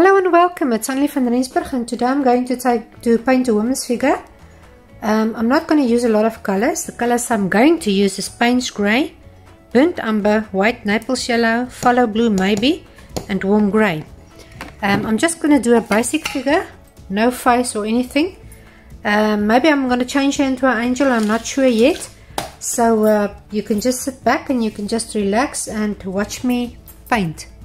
Hello and welcome, it's Annelie van Rensburg, and today I'm going to paint a woman's figure. I'm not going to use a lot of colors. The colors I'm going to use is Payne's grey, burnt umber, white Naples yellow, phthalo blue maybe, and warm grey. I'm just going to do a basic figure, no face or anything. Maybe I'm going to change her into an angel, I'm not sure yet. So you can just sit back and you can just relax and watch me paint.